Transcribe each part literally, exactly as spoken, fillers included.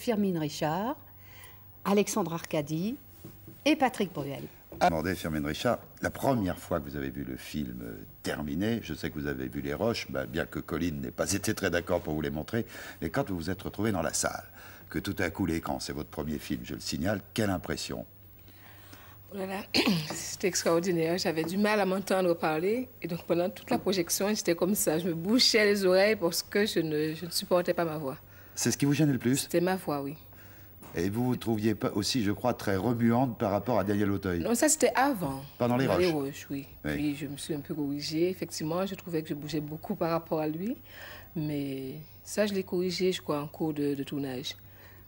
Firmine Richard, Alexandre Arcady et Patrick Bruel. Demandez, Firmine Richard, la première fois que vous avez vu le film terminé, je sais que vous avez vu Les Roches, bah, bien que Coline n'ait pas été très d'accord pour vous les montrer, mais quand vous vous êtes retrouvé dans la salle, que tout à coup l'écran, c'est votre premier film, je le signale, quelle impression? Voilà, c'était extraordinaire. J'avais du mal à m'entendre parler. Et donc, pendant toute la projection, j'étais comme ça. Je me bouchais les oreilles parce que je ne, je ne supportais pas ma voix. C'est ce qui vous gênait le plus? C'était ma voix, oui. Et vous vous trouviez pas aussi, je crois, très remuante par rapport à Daniel Auteuil? Non, ça, c'était avant. Pendant Les Roches? Les Roches, oui. oui. Puis, je me suis un peu corrigée. Effectivement, je trouvais que je bougeais beaucoup par rapport à lui. Mais ça, je l'ai corrigé, je crois, en cours de, de tournage.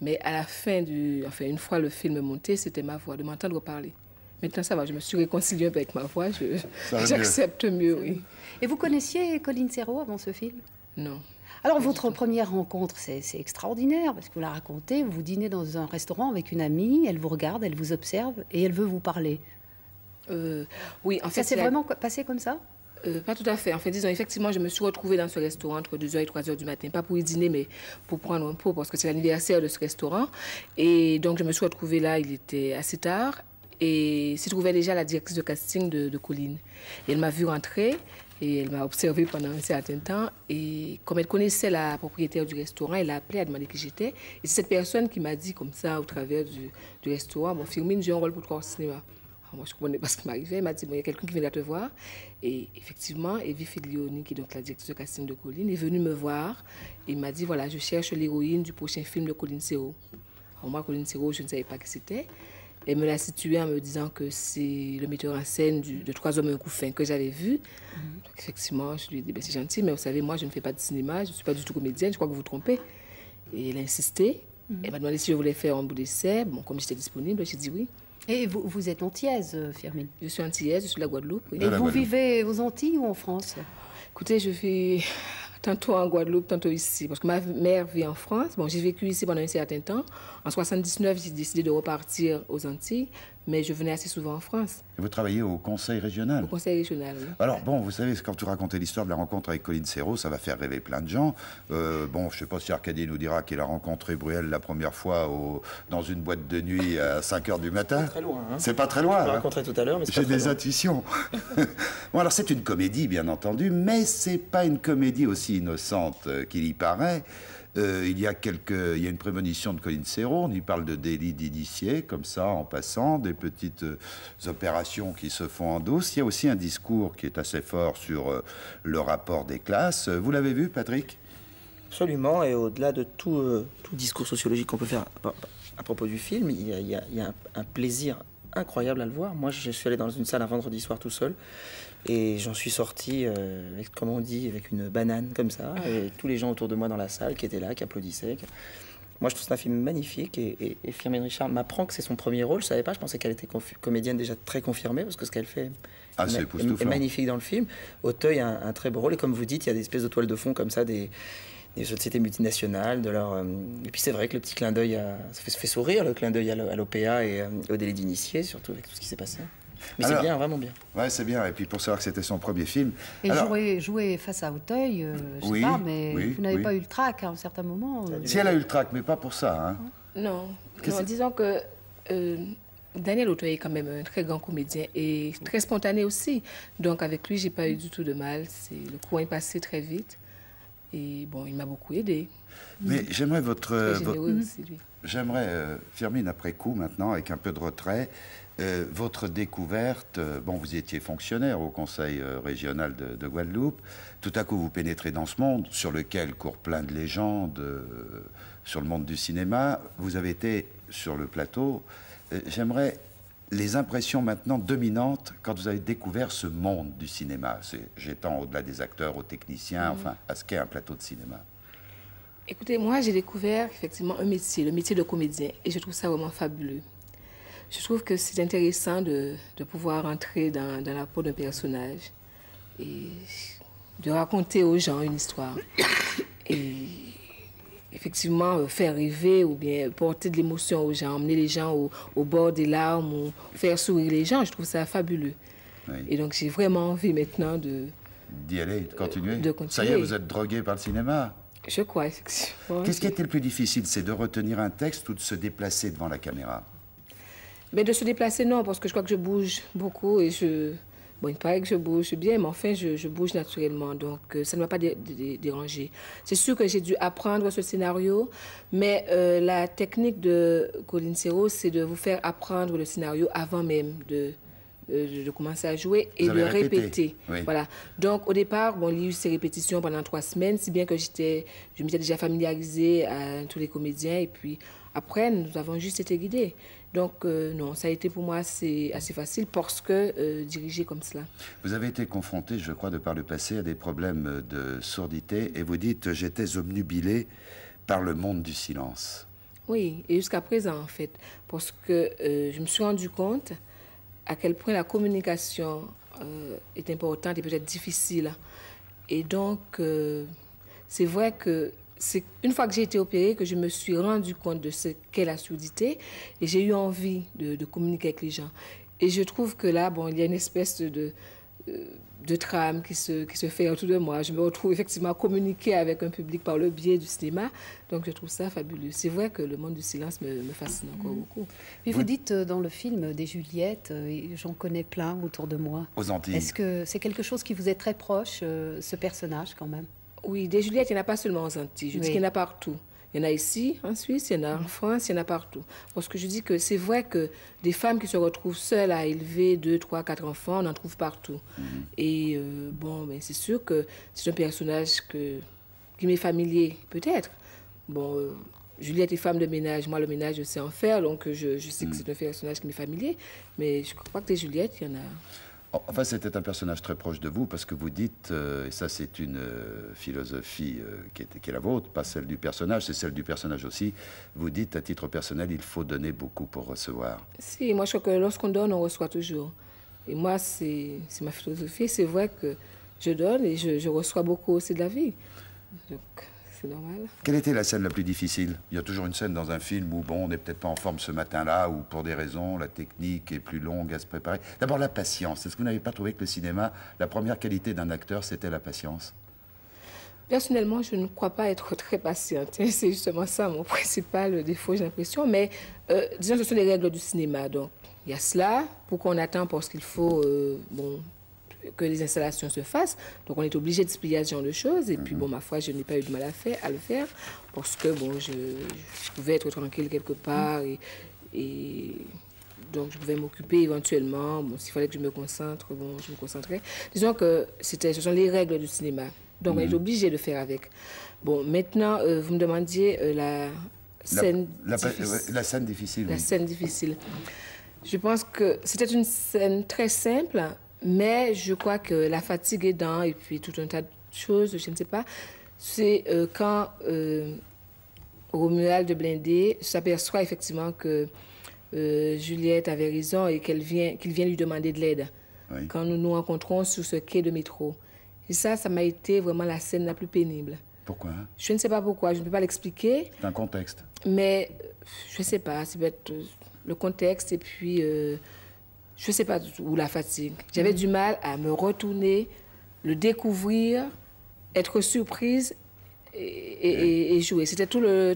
Mais à la fin du... Enfin, une fois le film monté, c'était ma voix, de m'entendre parler. Maintenant, ça va, je me suis réconciliée avec ma voix, j'accepte mieux. mieux, oui. Et vous connaissiez Coline Serreau avant ce film? Non. Alors, votre première rencontre, c'est extraordinaire, parce que vous la racontez, vous dînez dans un restaurant avec une amie, elle vous regarde, elle vous observe, et elle veut vous parler. Euh, oui, en fait... Ça s'est la... vraiment passé comme ça? Euh, pas tout à fait. En fait, disons, effectivement, je me suis retrouvée dans ce restaurant entre deux heures et trois heures du matin. Pas pour y dîner, mais pour prendre un pot, parce que c'est l'anniversaire de ce restaurant. Et donc, je me suis retrouvée là, il était assez tard. Et s'y trouvait déjà la directrice de casting de, de Coline. Et elle m'a vue rentrer et elle m'a observée pendant un certain temps. Et comme elle connaissait la propriétaire du restaurant, elle a appelé, elle a demandé qui j'étais. Et c'est cette personne qui m'a dit comme ça, au travers du, du restaurant, « Bon, Firmine, j'ai un rôle pour toi au cinéma. » Moi, je ne comprenais pas ce qui m'arrivait. Elle m'a dit, bon, il y a quelqu'un qui vient là te voir. Et effectivement, Évie Figlioni, qui est donc la directrice de casting de Coline, est venue me voir et m'a dit, voilà, je cherche l'héroïne du prochain film de Coline Serreau. Alors moi, Coline Serreau, je ne savais pas qui c'était. Elle me l'a située en me disant que c'est le metteur en scène du, de Trois hommes et un couffin que j'avais vu. Mm-hmm. Donc effectivement, je lui ai dit, ben, c'est gentil, mais vous savez, moi, je ne fais pas de cinéma, je ne suis pas du tout comédienne, je crois que vous vous trompez. Et elle a insisté. Mm-hmm. Elle m'a demandé si je voulais faire un bout d'essai. Bon, comme j'étais disponible, j'ai dit oui. Et vous, vous êtes antillaise, Firmine? Je suis antillaise, je suis de la Guadeloupe. Oui. Et vous vivez aux Antilles ou en France? Écoutez, je vis tantôt en Guadeloupe, tantôt ici. Parce que ma mère vit en France. Bon, j'ai vécu ici pendant un certain temps. En soixante-dix-neuf, j'ai décidé de repartir aux Antilles, mais je venais assez souvent en France. Et vous travaillez au Conseil régional? Au Conseil régional, oui. Alors, bon, vous savez, quand vous racontez l'histoire de la rencontre avec Coline Serreau, ça va faire rêver plein de gens. Euh, bon, je ne sais pas si Arcadie nous dira qu'il a rencontré Bruel la première fois au, dans une boîte de nuit à cinq heures du matin. C'est pas très loin, hein? C'est pas très loin. On l'a rencontré tout à l'heure, mais c'est pas très loin. J'ai des intuitions. Bon, alors, c'est une comédie, bien entendu, mais c'est pas une comédie aussi innocente qu'il y paraît. Euh, il, y a quelques, il y a une prémonition de Coline Serreau, on y parle de délit d'initié, comme ça, en passant, des petites euh, opérations qui se font en douce. Il y a aussi un discours qui est assez fort sur euh, le rapport des classes. Vous l'avez vu, Patrick? Absolument, et au-delà de tout, euh, tout discours sociologique qu'on peut faire à, à propos du film, il y a, il y a, il y a un, un plaisir incroyable à le voir. Moi, je suis allé dans une salle un vendredi soir tout seul, et j'en suis sorti, euh, avec, comme on dit, avec une banane comme ça, et tous les gens autour de moi dans la salle qui étaient là, qui applaudissaient. Qui... Moi, je trouve c'est un film magnifique, et, et, et Firmine Richard m'apprend que c'est son premier rôle. Je savais pas, je pensais qu'elle était comédienne déjà très confirmée, parce que ce qu'elle fait ah, est, est, est magnifique dans le film. Auteuil a un, un très beau rôle, et comme vous dites, il y a des espèces de toiles de fond comme ça, des... des sociétés multinationales, de leur... Euh, et puis c'est vrai que le petit clin d'œil, à... ça, ça fait sourire, le clin d'œil à l'O P A et euh, au délit d'initié, surtout avec tout ce qui s'est passé. Mais c'est bien, vraiment bien. Ouais, c'est bien. Et puis pour savoir que c'était son premier film... Et alors... jouer, jouer face à Auteuil, euh, je oui, sais pas, mais oui, vous n'avez oui. pas eu le trac à un certain moment. Euh... Si elle a eu le trac, mais pas pour ça. Hein. Non. non disons que... Euh... Daniel Auteuil est quand même un très grand comédien et très spontané aussi. Donc avec lui, j'ai pas eu du tout de mal. Le courant est passé très vite. Et bon, il m'a beaucoup aidé. Mais mmh. j'aimerais votre... Euh, généreux votre... aussi, lui. J'aimerais, euh, Firmine, après coup, maintenant, avec un peu de retrait, euh, votre découverte... Euh, bon, vous étiez fonctionnaire au Conseil euh, régional de, de Guadeloupe. Tout à coup, vous pénétrez dans ce monde sur lequel courent plein de légendes, euh, sur le monde du cinéma. Vous avez été sur le plateau. Euh, j'aimerais... les impressions maintenant dominantes quand vous avez découvert ce monde du cinéma, j'étends au-delà des acteurs, aux techniciens, mmh. enfin, à ce qu'est un plateau de cinéma. Écoutez, moi, j'ai découvert effectivement un métier, le métier de comédien, et je trouve ça vraiment fabuleux. Je trouve que c'est intéressant de, de pouvoir entrer dans, dans la peau d'un personnage et de raconter aux gens une histoire. Et effectivement, euh, faire rêver ou bien porter de l'émotion aux gens, emmener les gens au, au bord des larmes, ou faire sourire les gens, je trouve ça fabuleux. Oui. Et donc, j'ai vraiment envie maintenant de... D'y aller, de continuer. de continuer. Ça y est, vous êtes drogué par le cinéma. Je crois, effectivement. Qu'est-ce qui était le plus difficile? C'est de retenir un texte ou de se déplacer devant la caméra? Mais de se déplacer, non, parce que je crois que je bouge beaucoup et je... Bon, il paraît que je bouge bien, mais enfin, je, je bouge naturellement, donc euh, ça ne m'a pas dé dé dé dérangé. C'est sûr que j'ai dû apprendre ce scénario, mais euh, la technique de Coline Serreau, c'est de vous faire apprendre le scénario avant même de, euh, de commencer à jouer et de répéter. répéter. Oui. Voilà. Donc, au départ, bon, il y a eu ces répétitions pendant trois semaines, si bien que j'étais, je m'étais déjà familiarisée à tous les comédiens, et puis après, nous avons juste été guidés. Donc, euh, non, ça a été pour moi assez, assez facile parce que euh, diriger comme cela. Vous avez été confronté, je crois, de par le passé, à des problèmes de sourdité et vous dites « j'étais obnubilé par le monde du silence ». Oui, et jusqu'à présent, en fait, parce que euh, je me suis rendu compte à quel point la communication euh, est importante et peut-être difficile. Et donc, euh, c'est vrai que... C'est une fois que j'ai été opérée que je me suis rendu compte de ce qu'est la surdité et j'ai eu envie de, de communiquer avec les gens. Et je trouve que là, bon, il y a une espèce de, de trame qui se, qui se fait autour de moi. Je me retrouve effectivement à communiquer avec un public par le biais du cinéma. Donc je trouve ça fabuleux. C'est vrai que le monde du silence me, me fascine encore beaucoup. Mais vous, vous dites dans le film des Juliettes, j'en connais plein autour de moi. Aux Antilles. Est-ce que c'est quelque chose qui vous est très proche, ce personnage quand même? Oui, des Juliettes, il n'y en a pas seulement aux Antilles. Je oui. dis qu'il y en a partout. Il y en a ici, en Suisse, il y en a en France, il y en a partout. Parce que je dis que c'est vrai que des femmes qui se retrouvent seules à élever deux, trois, quatre enfants, on en trouve partout. Mm-hmm. Et euh, bon, ben, c'est sûr que c'est un personnage que, qui m'est familier, peut-être. Bon, euh, Juliette est femme de ménage. Moi, le ménage, je sais en faire. Donc, je, je sais mm-hmm. que c'est un personnage qui m'est familier. Mais je crois que des Juliettes, il y en a... Enfin, c'était un personnage très proche de vous, parce que vous dites, euh, et ça c'est une euh, philosophie euh, qui, est, qui est la vôtre, pas celle du personnage, c'est celle du personnage aussi, vous dites à titre personnel, il faut donner beaucoup pour recevoir. Si, moi je crois que lorsqu'on donne, on reçoit toujours. Et moi, c'est ma philosophie, c'est vrai que je donne et je, je reçois beaucoup aussi de la vie. Donc... Normal. Quelle était la scène la plus difficile? Il y a toujours une scène dans un film où, bon, on n'est peut-être pas en forme ce matin-là, ou pour des raisons, la technique est plus longue à se préparer. D'abord, la patience. Est-ce que vous n'avez pas trouvé que le cinéma, la première qualité d'un acteur, c'était la patience? Personnellement, je ne crois pas être très patiente. C'est justement ça mon principal défaut, j'ai l'impression. Mais euh, disons que ce sont les règles du cinéma. Donc, il y a cela. Pourquoi on attend? Parce qu'il faut... Euh, bon, que les installations se fassent. Donc, on est obligé de se plier à ce genre de choses. Et puis, mm-hmm. bon, ma foi, je n'ai pas eu de mal à, faire, à le faire parce que, bon, je, je pouvais être tranquille quelque part et, et donc je pouvais m'occuper éventuellement. Bon, s'il fallait que je me concentre, bon, je me concentrais. Disons que c'était, ce sont les règles du cinéma. Donc, mm-hmm. on est obligé de faire avec. Bon, maintenant, euh, vous me demandiez euh, la, scène la, la, la scène difficile. La oui. scène difficile. Je pense que c'était une scène très simple. Mais je crois que la fatigue aidant, et puis tout un tas de choses, je ne sais pas, c'est euh, quand euh, Romuald de Blindé s'aperçoit effectivement que euh, Juliette avait raison et qu'elle vient, qu'il vient lui demander de l'aide. Oui. Quand nous nous rencontrons sur ce quai de métro. Et ça, ça m'a été vraiment la scène la plus pénible. Pourquoi? Je ne sais pas pourquoi, je ne peux pas l'expliquer. C'est un contexte. Mais je ne sais pas, c'est peut-être le contexte et puis... Euh, je ne sais pas du tout, ou la fatigue. J'avais mmh. du mal à me retourner, le découvrir, être surprise et, et, et jouer. C'était tout le,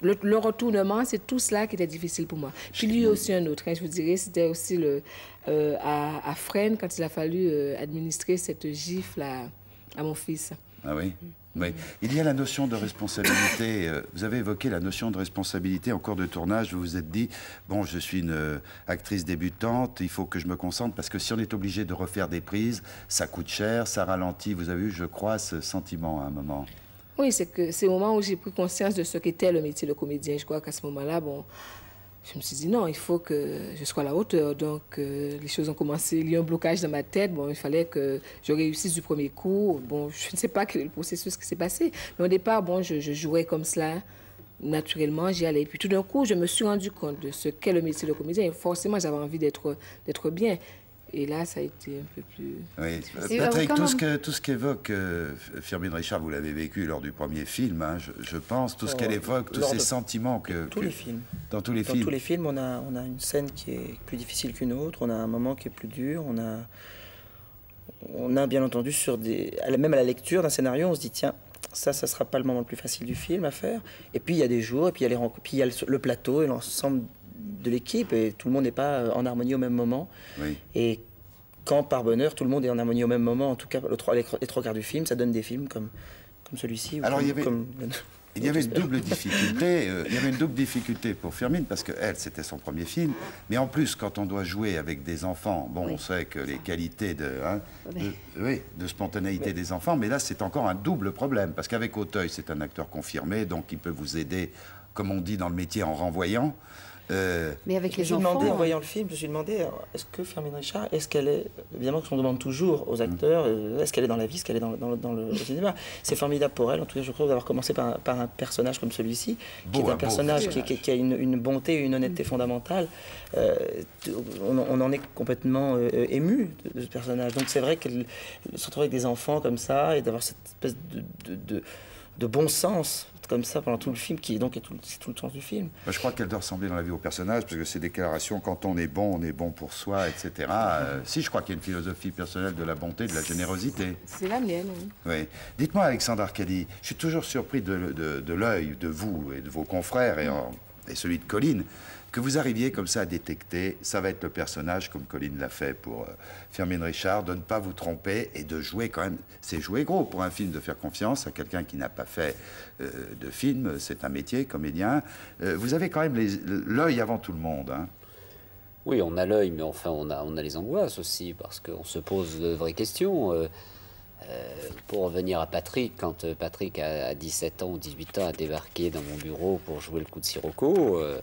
le, le retournement, c'est tout cela qui était difficile pour moi. Puis lui aussi un autre, hein, je vous dirais, c'était aussi le, euh, à, à Fresnes, quand il a fallu euh, administrer cette gifle à, à mon fils. Ah oui? Oui. Il y a la notion de responsabilité. Vous avez évoqué la notion de responsabilité en cours de tournage. Vous vous êtes dit, bon, je suis une actrice débutante, il faut que je me concentre parce que si on est obligé de refaire des prises, ça coûte cher, ça ralentit. Vous avez eu, je crois, ce sentiment à un moment. Oui, c'est que c'est au moment où j'ai pris conscience de ce qu'était le métier de comédien. Je crois qu'à ce moment-là, bon... Je me suis dit, non, il faut que je sois à la hauteur. Donc, euh, les choses ont commencé. Il y a eu un blocage dans ma tête. Bon, il fallait que je réussisse du premier coup. Bon, je ne sais pas quel est le processus qui s'est passé. Mais au départ, bon, je, je jouais comme cela. Naturellement, j'y allais. Puis tout d'un coup, je me suis rendu compte de ce qu'est le métier de comédien. Et forcément, j'avais envie d'être d'être bien. Et là, ça a été un peu plus... Oui. Patrick, tout ce que, tout ce qu'évoque euh, Firmine Richard, vous l'avez vécu lors du premier film, hein, je, je pense, tout ce qu'elle évoque, tous ces de... sentiments que... Tous que... les films. Dans tous les Dans films. Dans tous les films, on a, on a une scène qui est plus difficile qu'une autre, on a un moment qui est plus dur, on a, on a bien entendu, sur des... même à la lecture d'un scénario, on se dit, tiens, Ça, ça sera pas le moment le plus facile du film à faire. Et puis il y a des jours, et puis il y a les rencontres, puis il y a le, le plateau et l'ensemble de l'équipe, et tout le monde n'est pas en harmonie au même moment. Oui. Et quand, par bonheur, tout le monde est en harmonie au même moment, en tout cas le trois, les, les trois quarts du film, ça donne des films comme, comme celui-ci. Alors comme, il y avait... Comme... Il y avait une double difficulté. Euh, il y avait une double difficulté pour Firmine parce que elle, c'était son premier film. Mais en plus, quand on doit jouer avec des enfants, bon, oui. on sait que les qualités de, hein, mais... de, oui, de spontanéité mais... des enfants. Mais là, c'est encore un double problème parce qu'avec Auteuil, c'est un acteur confirmé, donc il peut vous aider, comme on dit dans le métier, en renvoyant. Euh... Mais avec les enfants. Demandé, en voyant le film, je me suis demandé est-ce que Firmine Richard, est-ce qu'elle est. Évidemment, qu'on demande toujours aux acteurs mmh. est-ce qu'elle est dans la vie, est-ce qu'elle est dans, dans, dans le cinéma. C'est formidable pour elle, en tout cas, je crois, d'avoir commencé par, par un personnage comme celui-ci, qui est un beau personnage qui, qui, qui a une, une bonté, une honnêteté mmh. fondamentale. Euh, on, on en est complètement euh, ému de, de ce personnage. Donc, c'est vrai qu'elle se retrouve avec des enfants comme ça et d'avoir cette espèce de, de, de, de bon sens. Comme ça pendant tout le film, qui est donc tout, est tout le temps du film. Bah, je crois qu'elle doit ressembler dans la vie au personnage, parce que ces déclarations, quand on est bon, on est bon pour soi, et cetera. Euh, si, je crois qu'il y a une philosophie personnelle de la bonté, de la générosité. C'est la mienne, oui. oui. Dites-moi, Alexandre Arcady, je suis toujours surpris de, de, de l'œil de vous et de vos confrères, et, en, et celui de Coline, que vous arriviez comme ça à détecter, ça va être le personnage, comme Coline l'a fait pour euh, Firmine Richard, de ne pas vous tromper et de jouer quand même. C'est jouer gros pour un film, de faire confiance à quelqu'un qui n'a pas fait euh, de film. C'est un métier, comédien. Euh, vous avez quand même l'œil avant tout le monde. Hein. Oui, on a l'œil, mais enfin, on a, on a les angoisses aussi, parce qu'on se pose de vraies questions. Euh, euh, pour revenir à Patrick, quand Patrick, à dix-sept ans ou dix-huit ans, a débarqué dans mon bureau pour jouer le coup de Sirocco... Euh,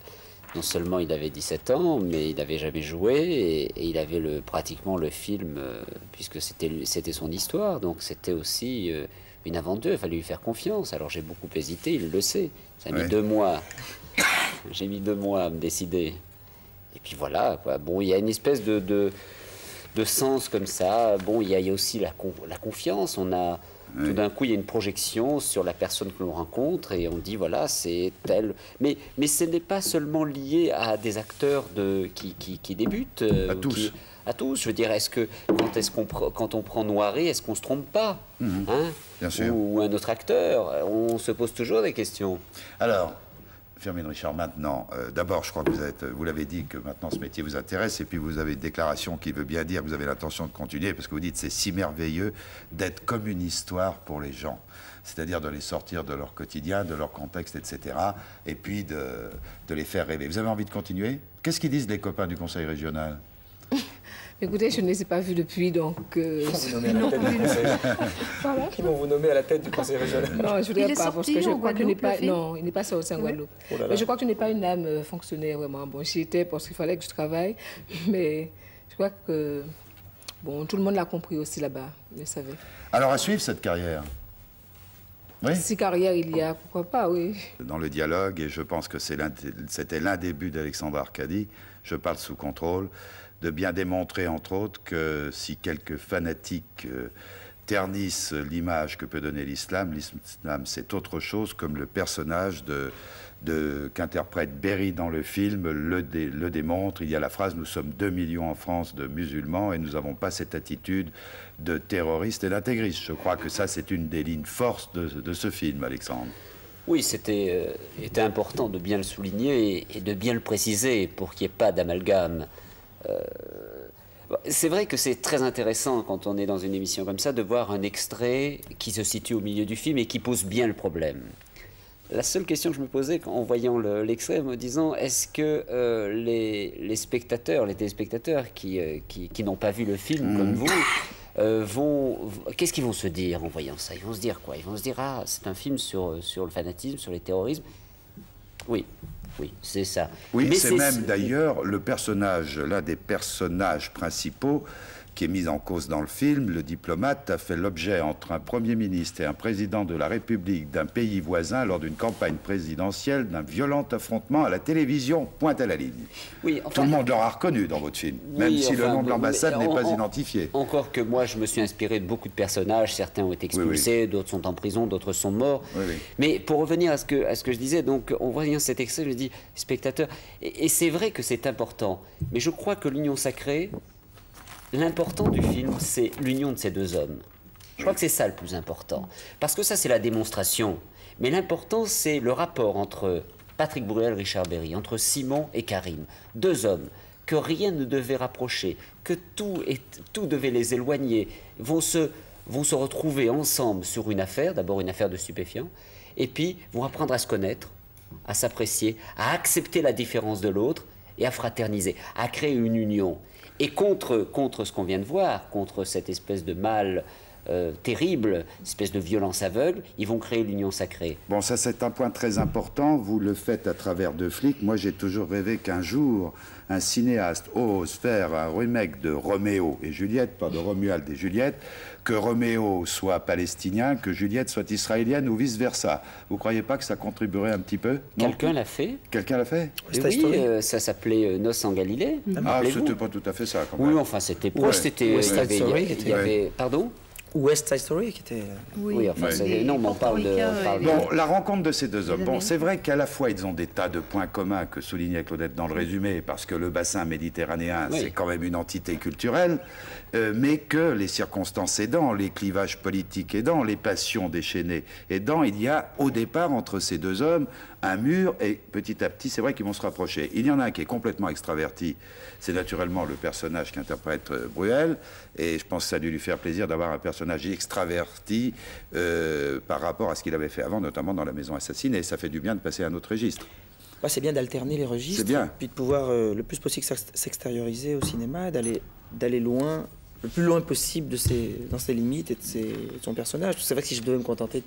non seulement il avait dix-sept ans, mais il n'avait jamais joué et, et il avait le, pratiquement le film, euh, puisque c'était son histoire. Donc c'était aussi euh, une aventure, il fallait lui faire confiance. Alors j'ai beaucoup hésité, il le sait. Ça a ouais. mis deux mois. J'ai mis deux mois à me décider. Et puis voilà, quoi. Bon, il y a une espèce de, de, de sens comme ça. Bon, il y, y a aussi la, la confiance. On a, ouais. Tout d'un coup, il y a une projection sur la personne que l'on rencontre et on dit, voilà, c'est tel... Mais, mais ce n'est pas seulement lié à des acteurs de, qui, qui, qui débutent. Euh, à tous. Qui, à tous. Je veux dire, est-ce que quand, est-ce qu'on, quand on prend Noiré, est-ce qu'on se trompe pas mmh. hein Bien sûr. Ou, ou un autre acteur. On se pose toujours des questions. Alors... Firmine Richard, maintenant, euh, d'abord, je crois que vous êtes, vous l'avez dit que maintenant ce métier vous intéresse, et puis vous avez une déclaration qui veut bien dire que vous avez l'intention de continuer, parce que vous dites c'est si merveilleux d'être comme une histoire pour les gens, c'est-à-dire de les sortir de leur quotidien, de leur contexte, et cetera, et puis de, de les faire rêver. Vous avez envie de continuer? Qu'est-ce qu'ils disent les copains du Conseil régional? Écoutez, je ne les ai pas vus depuis, donc... Euh, ils vont vous nommer à la tête du Conseil régional. Non, je ne voudrais pas, parce que je crois qu'il n'est pas... Non, il n'est pas sorti en Guadeloupe. Oh là là. Mais je crois que je n'ai pas une âme fonctionnaire, vraiment. Bon, j'y étais parce qu'il fallait que je travaille, mais je crois que... Bon, tout le monde l'a compris aussi là-bas, vous savez. Alors, à suivre cette carrière? Oui. Si carrière il y a, pourquoi pas, oui. Dans le dialogue, et je pense que c'était l'un des buts d'Alexandre Arcady, je parle sous contrôle, de bien démontrer, entre autres, que si quelques fanatiques euh, ternissent l'image que peut donner l'islam, l'islam, c'est autre chose, comme le personnage de, de, qu'interprète Berry dans le film le, dé, le démontre. Il y a la phrase « Nous sommes deux millions en France de musulmans et nous n'avons pas cette attitude de terroriste et d'intégriste ». Je crois que ça, c'est une des lignes fortes de, de ce film, Alexandre. Oui, c'était euh, était important de bien le souligner et, et de bien le préciser pour qu'il n'y ait pas d'amalgame. Euh, c'est vrai que c'est très intéressant quand on est dans une émission comme ça de voir un extrait qui se situe au milieu du film et qui pose bien le problème. La seule question que je me posais en voyant l'extrait, le, me disant est-ce que euh, les, les spectateurs, les téléspectateurs qui, euh, qui, qui n'ont pas vu le film mmh. comme vous, euh, vont, qu'est-ce qu'ils vont se dire en voyant ça? Ils vont se dire quoi? Ils vont se dire ah, c'est un film sur, sur le fanatisme, sur les terrorismes. Oui. Oui, c'est ça. Oui, c'est même d'ailleurs le personnage, l'un des personnages principaux qui est mis en cause dans le film, le diplomate, a fait l'objet entre un Premier ministre et un président de la République d'un pays voisin lors d'une campagne présidentielle d'un violent affrontement à la télévision, pointe à la ligne. Oui, enfin, tout le monde l'aura reconnu dans votre film, oui, même si enfin, le nom de l'ambassade n'est pas en, identifié. Encore que moi, je me suis inspiré de beaucoup de personnages, certains ont été expulsés, oui, oui. d'autres sont en prison, d'autres sont morts. Oui, oui. Mais pour revenir à ce, que, à ce que je disais, donc on voit bien cet extrait, je dis, spectateur, et, et c'est vrai que c'est important, mais je crois que l'union sacrée... L'important du film, c'est l'union de ces deux hommes. Je crois que c'est ça le plus important. Parce que ça, c'est la démonstration. Mais l'important, c'est le rapport entre Patrick Bruel et Richard Berry, entre Simon et Karim. Deux hommes que rien ne devait rapprocher, que tout, et, tout devait les éloigner, vont se, vont se retrouver ensemble sur une affaire, d'abord une affaire de stupéfiants, et puis vont apprendre à se connaître, à s'apprécier, à accepter la différence de l'autre et à fraterniser, à créer une union. Et contre, contre ce qu'on vient de voir, contre cette espèce de mal... Euh, terrible, espèce de violence aveugle, ils vont créer l'union sacrée. Bon, ça c'est un point très important, vous le faites à travers Deux flics. Moi j'ai toujours rêvé qu'un jour, un cinéaste ose faire un remake de Roméo et Juliette, pas de Romuald et Juliette, que Roméo soit palestinien, que Juliette soit israélienne ou vice-versa. Vous croyez pas que ça contribuerait un petit peu? Quelqu'un l'a fait. Quelqu'un l'a fait et Oui, euh, ça s'appelait euh, Noce en Galilée. Mm-hmm. Ah, c'était pas tout à fait ça quand même. Oui, enfin c'était pas... C'était... Pardon? West Side Story qui était... Oui, oui enfin, oui. non, mais on parle de... On parle bon, de... La rencontre de ces deux hommes. Bon, c'est vrai qu'à la fois, ils ont des tas de points communs que soulignait Claudette dans le résumé, parce que le bassin méditerranéen, oui. c'est quand même une entité culturelle, euh, mais que les circonstances aidant, les clivages politiques aidant, les passions déchaînées aidant, il y a au départ, entre ces deux hommes, un mur, et petit à petit, c'est vrai qu'ils vont se rapprocher. Il y en a un qui est complètement extraverti, c'est naturellement le personnage qu'interprète Bruel, et je pense que ça a dû lui faire plaisir d'avoir un personnage extraverti euh, par rapport à ce qu'il avait fait avant, notamment dans La Maison Assassine, et ça fait du bien de passer à un autre registre. Ouais, c'est bien d'alterner les registres, bien. puis de pouvoir euh, le plus possible s'extérioriser au cinéma, d'aller d'aller loin, le plus loin possible de ses, dans ses limites et de, ses, de son personnage. C'est vrai que si je devais me contenter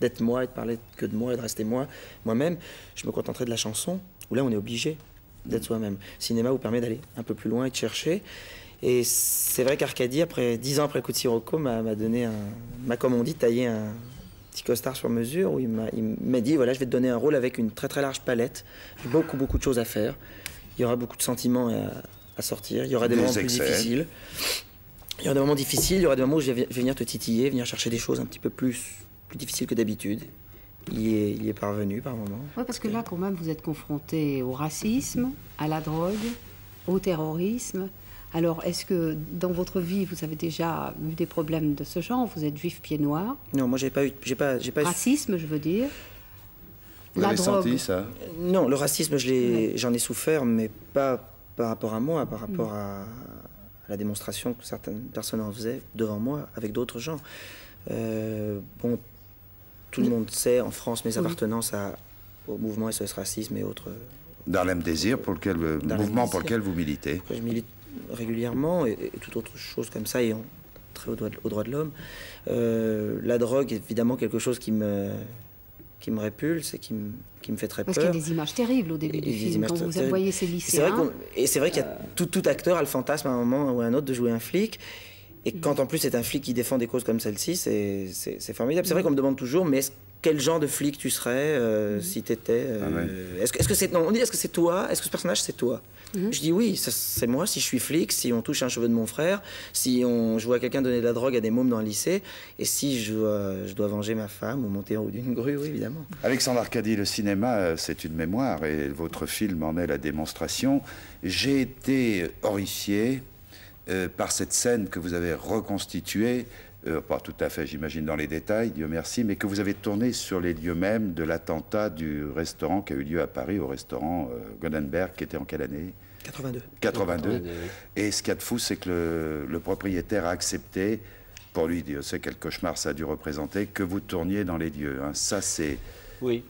d'être moi et de parler que de moi et de rester moi, moi-même, je me contenterais de la chanson, où là on est obligé d'être soi-même. Le cinéma vous permet d'aller un peu plus loin et de chercher. Et c'est vrai qu'Arcady, après dix ans après Coup de Sirocco, m'a donné, m'a comme on dit, taillé un petit costard sur mesure où il m'a dit voilà, je vais te donner un rôle avec une très très large palette, beaucoup beaucoup de choses à faire, il y aura beaucoup de sentiments à, à sortir, il y aura des, des moments excès. plus difficiles, il y aura des moments difficiles, il y aura des moments où je vais, je vais venir te titiller, venir chercher des choses un petit peu plus plus difficiles que d'habitude. Il est, il est parvenu par moment. Oui, parce que là quand même vous êtes confronté au racisme, à la drogue, au terrorisme. Alors, est-ce que dans votre vie, vous avez déjà eu des problèmes de ce genre? Vous êtes juif pied noir? Non, moi, j'ai pas eu... J'ai pas, j'ai pas racisme, je veux dire. Vous l'avez senti, ça? Non, le racisme, je l'ai, j'en ai souffert, mais pas par rapport à moi, par rapport à, à la démonstration que certaines personnes en faisaient devant moi, avec d'autres gens. Euh, bon, tout le monde sait, en France, mes appartenances à, au mouvement S O S Racisme et autres... Dans le même désir, pour lequel, le mouvement pour lequel vous militez. Je milite régulièrement, et, et toute autre chose comme ça, ayant très au droit de, au droit de l'homme. Euh, la drogue est évidemment quelque chose qui me, qui me répulse et qui me, qui me fait très peur. Parce qu'il y a des images terribles au début et, du film, quand vous voyez ces lycéens. Et c'est vrai qu'il qu y a tout, tout acteur a le fantasme à un moment ou à un autre de jouer un flic, et mmh. quand en plus c'est un flic qui défend des causes comme celle-ci, c'est formidable. C'est vrai qu'on me demande toujours, mais est-ce quel genre de flic tu serais euh, mmh. si t'étais... Euh, ah ouais. Est-ce que c'est... -ce non, on dit est-ce que c'est toi? Est-ce que ce personnage c'est toi? mmh. Je dis oui, c'est moi, si je suis flic, si on touche un cheveu de mon frère, si on, je vois quelqu'un donner de la drogue à des mômes dans le lycée, et si je, euh, je dois venger ma femme ou monter en haut d'une grue, oui, évidemment. Alexandre Arcady, le cinéma, c'est une mémoire, et votre film en est la démonstration. J'ai été horrifié euh, par cette scène que vous avez reconstituée. Euh, pas tout à fait, j'imagine, dans les détails, Dieu merci, mais que vous avez tourné sur les lieux mêmes de l'attentat du restaurant qui a eu lieu à Paris, au restaurant euh, Goldenberg, qui était en quelle année? quatre-vingt-deux. quatre-vingt-deux. Et ce qu'il y a de fou, c'est que le, le propriétaire a accepté, pour lui, Dieu sait quel cauchemar ça a dû représenter, que vous tourniez dans les lieux. Hein. Ça, c'est... Oui.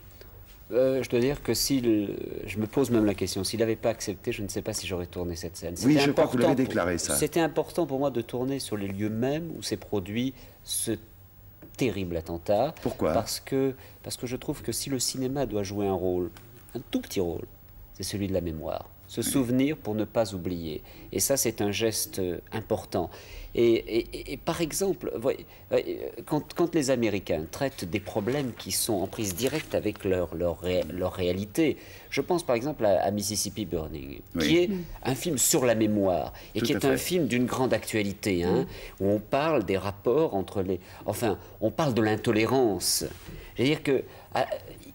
Euh, je dois dire que si le... je me pose même la question, s'il n'avait pas accepté, je ne sais pas si j'aurais tourné cette scène. Oui, je crois que vous l'avez déclaré pour... ça. C'était important pour moi de tourner sur les lieux mêmes où s'est produit ce terrible attentat. Pourquoi? Parce que parce que je trouve que si le cinéma doit jouer un rôle, un tout petit rôle, c'est celui de la mémoire, se souvenir pour ne pas oublier. Et ça, c'est un geste important. Et, et, et par exemple, quand, quand les Américains traitent des problèmes qui sont en prise directe avec leur, leur, ré, leur réalité, je pense par exemple à, à Mississippi Burning, oui. qui est un film sur la mémoire, et Tout qui est fait. un film d'une grande actualité, hein, où on parle des rapports entre les... Enfin, on parle de l'intolérance. C'est-à-dire que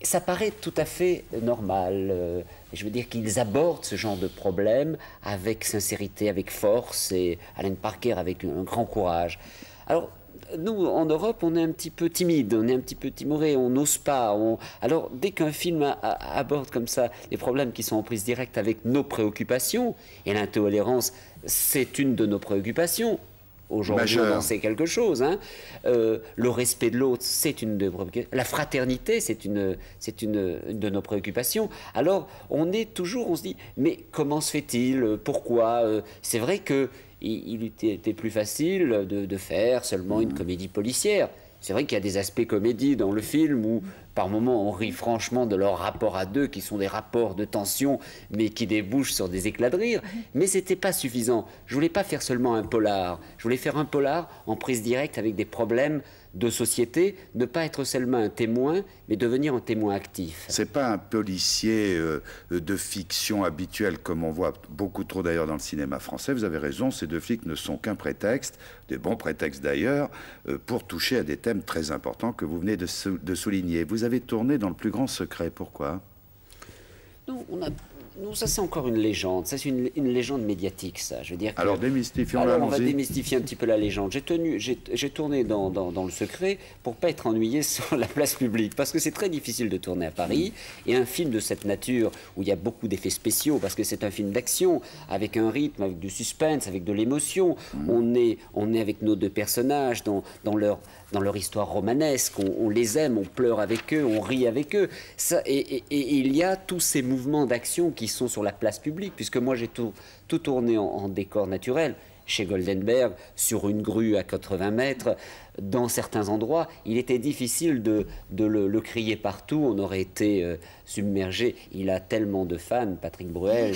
ça paraît tout à fait normal. Je veux dire qu'ils abordent ce genre de problème avec sincérité, avec force, et Alan Parker avec un grand courage. Alors, nous, en Europe, on est un petit peu timide, on est un petit peu timoré, on n'ose pas. On... Alors, dès qu'un film a, a, aborde comme ça les problèmes qui sont en prise directe avec nos préoccupations, et l'intolérance, c'est une de nos préoccupations. Aujourd'hui, on en sait quelque chose. Hein. Euh, le respect de l'autre, c'est une de nos préoccupations. La fraternité, c'est une, c'est une, une de nos préoccupations. Alors, on est toujours, on se dit, mais comment se fait-il? Pourquoi? C'est vrai que il était plus facile de, de faire seulement une comédie policière. C'est vrai qu'il y a des aspects comédie dans le film où, par moments, on rit franchement de leurs rapports à deux, qui sont des rapports de tension, mais qui débouchent sur des éclats de rire. Mais ce n'était pas suffisant. Je ne voulais pas faire seulement un polar. Je voulais faire un polar en prise directe avec des problèmes de société, ne pas être seulement un témoin, mais devenir un témoin actif. Ce n'est pas un policier euh, de fiction habituel, comme on voit beaucoup trop d'ailleurs dans le cinéma français. Vous avez raison, ces deux flics ne sont qu'un prétexte, des bons prétextes d'ailleurs, euh, pour toucher à des thèmes très importants que vous venez de, sou de souligner. Vous avez tourné dans Le Plus Grand Secret, pourquoi? Non, on a... Non, ça c'est encore une légende, ça c'est une, une légende médiatique, ça, je veux dire que... Alors démystifions-la, on va démystifier un petit peu la légende. J'ai tenu, j'ai tourné dans, dans, dans Le Secret pour pas être ennuyé sur la place publique, parce que c'est très difficile de tourner à Paris, et un film de cette nature, où il y a beaucoup d'effets spéciaux, parce que c'est un film d'action, avec un rythme, avec du suspense, avec de l'émotion, mmh. on, est, on est avec nos deux personnages, dans, dans leur... dans leur histoire romanesque, on, on les aime, on pleure avec eux, on rit avec eux. Ça, et, et, et il y a tous ces mouvements d'action qui sont sur la place publique, puisque moi j'ai tout, tout tourné en, en décor naturel, chez Goldenberg, sur une grue à quatre-vingts mètres, dans certains endroits. Il était difficile de, de le, le crier partout, on aurait été euh, submergé. Il a tellement de fans, Patrick Bruel,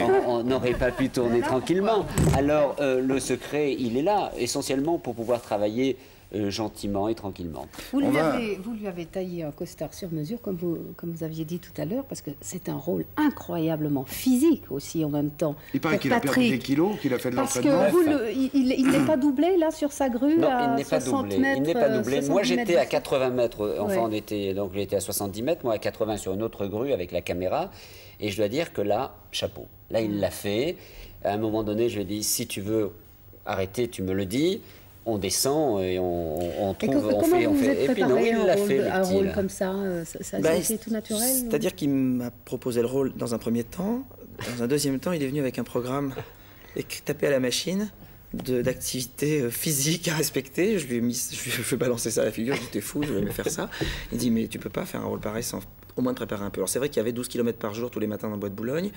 qu'on n'aurait pas pu tourner tranquillement. Alors euh, le secret, il est là, essentiellement pour pouvoir travailler Euh, gentiment et tranquillement. Vous lui, va... avez, vous lui avez taillé un costard sur mesure, comme vous, comme vous aviez dit tout à l'heure, parce que c'est un rôle incroyablement physique aussi en même temps. Il paraît qu'il a perdu des kilos, qu'il a fait de l'entraînement. Parce qu'il n'est pas doublé là sur sa grue? Non, à il n'est pas doublé. Mètres, il n'est pas doublé. Moi j'étais à quatre-vingts mètres, enfin ouais. on était, donc j'étais à soixante-dix mètres, moi à quatre-vingts sur une autre grue avec la caméra, et je dois dire que là, chapeau. Là il l'a fait. À un moment donné, je lui ai dit, si tu veux arrêter, tu me le dis. On descend et on, on trouve, et que, on fait, on fait. Et puis non, il l'a fait. Un rôle comme ça, ça, ça bah, a été tout naturel. C'est-à-dire ou... qu'il m'a proposé le rôle dans un premier temps. Dans un deuxième temps, il est venu avec un programme tapé à la machine d'activités physiques à respecter. Je lui ai mis, je, je balançais ça à la figure. J'étais fou, je vais me faire ça. Il dit mais tu peux pas faire un rôle pareil sans au moins te préparer un peu. Alors c'est vrai qu'il y avait douze kilomètres par jour tous les matins dans le bois de Boulogne.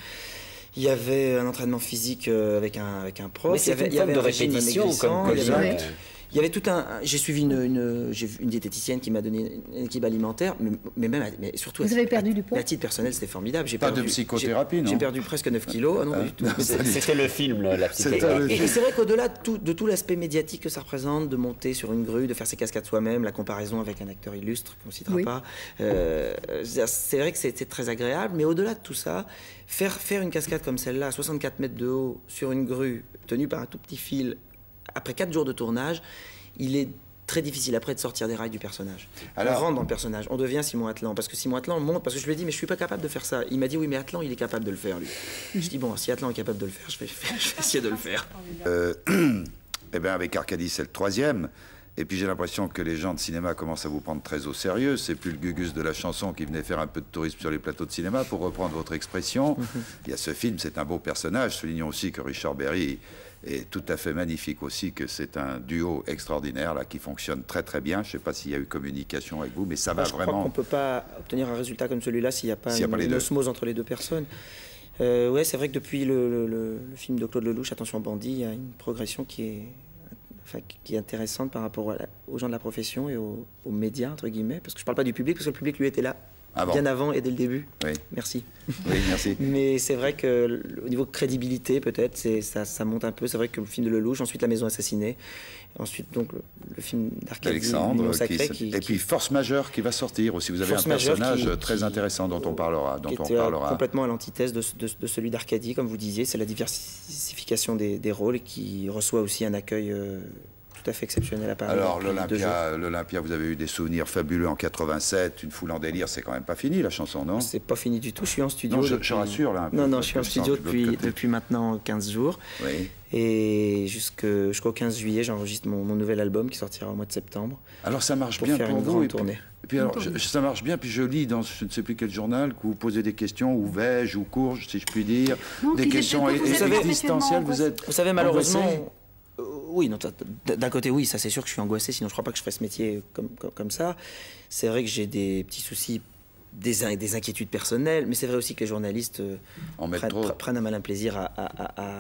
Il y avait un entraînement physique avec un, avec un prof. Mais il y avait, il y avait de répétition comme exact. Il y avait tout un. J'ai suivi une, une, une diététicienne qui m'a donné une équipe alimentaire, mais, mais même. Mais surtout. Vous à, avez perdu à, du poids. À titre personnel, c'était formidable. Pas perdu, de psychothérapie, non? J'ai perdu presque neuf kilos. Ah non, ah, du tout. C'était le film, la psychothérapie. Et, et c'est vrai qu'au-delà de tout, de tout l'aspect médiatique que ça représente, de monter sur une grue, de faire ses cascades soi-même, la comparaison avec un acteur illustre qu'on ne citera oui. pas, euh, c'est vrai que c'était très agréable, mais au-delà de tout ça, faire, faire une cascade comme celle-là, à soixante-quatre mètres de haut, sur une grue, tenue par un tout petit fil, après quatre jours de tournage, il est très difficile après de sortir des rails du personnage. Alors, on rentre dans le personnage, on devient Simon Atlan, parce que Simon Atlan monte, parce que je lui ai dit mais je suis pas capable de faire ça. Il m'a dit oui mais Atlan il est capable de le faire lui. Je dis bon si Atlan est capable de le faire, je vais, je vais essayer de le faire. Euh, et bien avec Arcady c'est le troisième. Et puis j'ai l'impression que les gens de cinéma commencent à vous prendre très au sérieux. C'est plus le gugus de la chanson qui venait faire un peu de tourisme sur les plateaux de cinéma, pour reprendre votre expression. Il y a ce film, c'est un beau personnage. Soulignons aussi que Richard Berry est tout à fait magnifique aussi, que c'est un duo extraordinaire là, qui fonctionne très très bien. Je ne sais pas s'il y a eu communication avec vous, mais ça Moi, va je vraiment... Je crois qu'on ne peut pas obtenir un résultat comme celui-là s'il n'y a pas si une, une osmose entre les deux personnes. Euh, ouais, c'est vrai que depuis le, le, le, le film de Claude Lelouch, Attention au Bandit, il y a une progression qui est... Enfin, qui est intéressante par rapport à la, aux gens de la profession et aux, aux médias, entre guillemets, parce que je ne parle pas du public, parce que le public, lui, était là ah bon. bien avant et dès le début. Oui. Merci. Oui, merci. Mais c'est vrai qu'au niveau de crédibilité, peut-être, ça, ça monte un peu. C'est vrai que le film de Lelouch, ensuite La Maison Assassinée, ensuite, donc, le, le film d'Arcady, Alexandre, qui, qui, et puis Force majeure qui va sortir aussi. Vous avez Force un personnage qui, très qui, intéressant dont on parlera. Dont qui on parlera. Complètement à l'antithèse de, de, de celui d'Arcady, comme vous disiez. C'est la diversification des, des rôles qui reçoit aussi un accueil euh, tout à fait exceptionnel à Paris. Alors l'Olympia, vous avez eu des souvenirs fabuleux en quatre-vingt-sept, Une foule en délire, c'est quand même pas fini la chanson, non? C'est pas fini du tout, je suis en studio. Non, je, depuis... je rassure là. Non, non, je suis en studio depuis, depuis maintenant quinze jours. Oui. Et jusqu'au jusqu quinze juillet, j'enregistre mon, mon nouvel album qui sortira au mois de septembre. Alors ça marche pour bien faire pour une vous, grande et puis, tournée. Et puis alors, je, ça marche bien, puis je lis dans je ne sais plus quel journal que vous posez des questions, ou vais-je, ou courge, si je puis dire, non, des questions existentielles. Vous êtes, vous savez, malheureusement. Oui, d'un côté, oui, ça c'est sûr que je suis angoissé, sinon je crois pas que je ferais ce métier comme, comme, comme ça. C'est vrai que j'ai des petits soucis, des, in, des inquiétudes personnelles, mais c'est vrai aussi que les journalistes en prennent, pr prennent un malin plaisir à, à, à,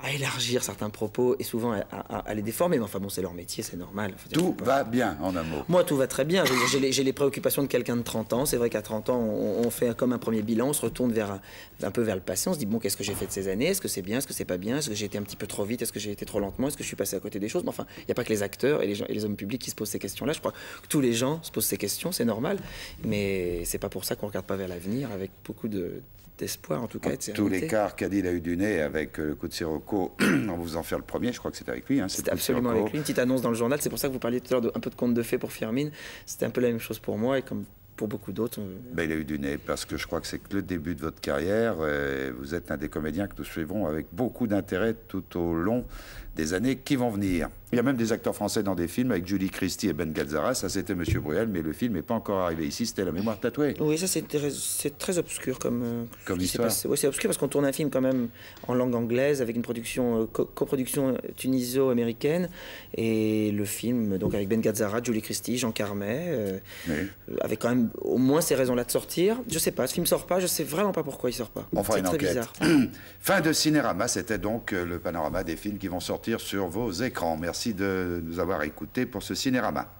à élargir certains propos et souvent à, à, à les déformer. Mais enfin bon, c'est leur métier, c'est normal. Faut dire, tout va bien, en un mot. Moi, tout va très bien. J'ai les, les préoccupations de quelqu'un de trente ans. C'est vrai qu'à trente ans, on, on fait comme un premier bilan, on se retourne vers un, un peu vers le passé. On se dit, bon, qu'est-ce que j'ai fait de ces années? Est-ce que c'est bien? Est-ce que c'est pas bien? Est-ce que j'ai été un petit peu trop vite? Est-ce que j'ai été trop lentement? Est-ce que je suis passé à côté des choses? Mais enfin, il n'y a pas que les acteurs et les, gens, et les hommes publics qui se posent ces questions-là. Je crois que tous les gens se posent ces questions, c'est normal. Mais c'est pas pour ça qu'on regarde pas vers l'avenir avec beaucoup de... d'espoir en tout cas. En tous les cas, Arcady a eu du nez avec le coup de Sirocco. On vous en faire le premier, je crois que c'était avec lui. Hein, c'était absolument avec lui. Une petite annonce dans le journal, c'est pour ça que vous parliez tout à l'heure d'un peu de conte de fées pour Firmine. C'était un peu la même chose pour moi et comme pour beaucoup d'autres. Ben, il a eu du nez parce que je crois que c'est que le début de votre carrière. Et vous êtes un des comédiens que nous suivrons avec beaucoup d'intérêt tout au long des années qui vont venir. Il y a même des acteurs français dans des films avec Julie Christie et Ben Gazzara. Ça, c'était Monsieur Bruel, mais le film n'est pas encore arrivé ici. C'était La mémoire tatouée. Oui, ça, c'est très, très obscur comme, euh, comme histoire. C'est ouais, obscur parce qu'on tourne un film quand même en langue anglaise avec une production, euh, co coproduction tuniso-américaine. Et le film, donc avec Ben Gazzara, Julie Christie, Jean Carmet, euh, oui. euh, avec quand même au moins ces raisons-là de sortir. Je sais pas, ce film ne sort pas, je ne sais vraiment pas pourquoi il ne sort pas. On fera une enquête. Bizarre. Fin de Cinérama, c'était donc le panorama des films qui vont sortir sur vos écrans. Merci de nous avoir écoutés pour ce Cinérama.